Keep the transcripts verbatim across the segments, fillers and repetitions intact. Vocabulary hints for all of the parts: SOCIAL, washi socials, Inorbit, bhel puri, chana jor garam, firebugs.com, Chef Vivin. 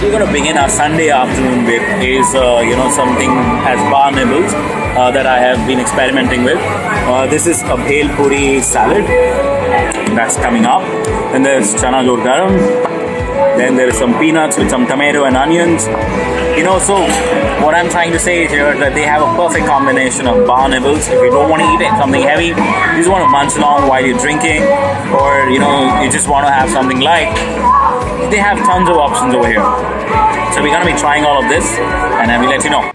We're going to begin our Sunday afternoon with is uh, you know something as bar nibbles uh, that I have been experimenting with. Uh, this is a bhel puri salad that's coming up. Then there's chana jor garam. Then there is some peanuts with some tomato and onions. You know, so what I'm trying to say is here that they have a perfect combination of bar nibbles. If you don't want to eat it, something heavy, you just want to munch along while you're drinking, or you know you just want to have something light. They have tons of options over here. So we're gonna be trying all of this and I will let you know.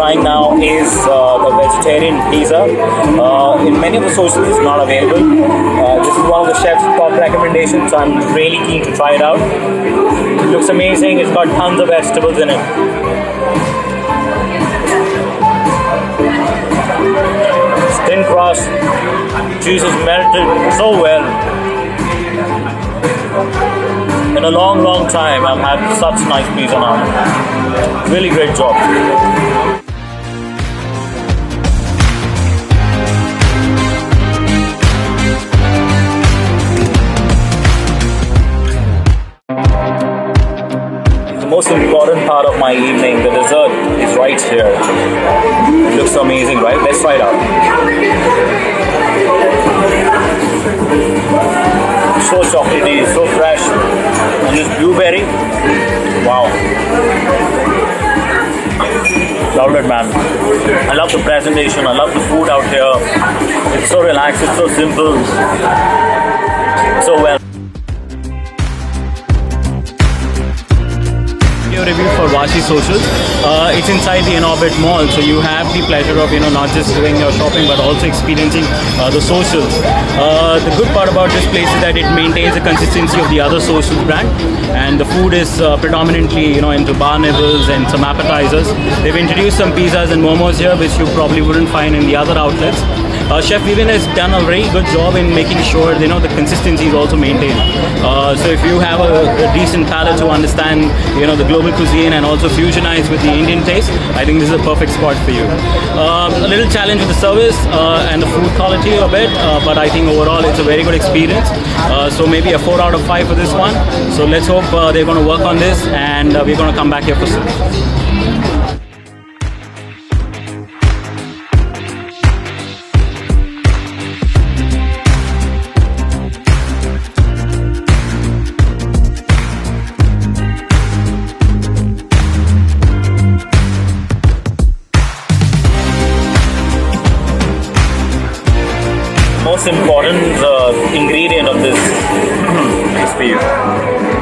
Trying now is uh, the vegetarian pizza. Uh, in many of the socials it's not available. Uh, this is one of the chef's top recommendations, so I'm really keen to try it out. It looks amazing, it's got tons of vegetables in it. It's thin crust, cheese is melted so well. In a long, long time I've had such nice pizza now. Really great job. most important part of my evening, the dessert, is right here. It looks amazing, right? Let's try it out. So chocolatey, so fresh. And this blueberry, wow. Love it, man. I love the presentation. I love the food out here. It's so relaxed. It's so simple. So well. Review for Washi Socials. Uh, it's inside the Inorbit mall, so you have the pleasure of, you know, not just doing your shopping but also experiencing uh, the socials. Uh, the good part about this place is that it maintains the consistency of the other social brand, and the food is uh, predominantly, you know, into bar nibbles and some appetizers. They've introduced some pizzas and momos here, which you probably wouldn't find in the other outlets. Uh, Chef Vivin has done a very good job in making sure, you know, the consistency is also maintained. Uh, so if you have a, a decent palate to understand, you know, the global cuisine and also fusionize with the Indian taste, I think this is a perfect spot for you. Um, a little challenge with the service uh, and the food quality a bit, uh, but I think overall it's a very good experience. Uh, so maybe a four out of five for this one. So let's hope uh, they're going to work on this, and uh, we're going to come back here for soon. Most important uh, ingredient of this is beef.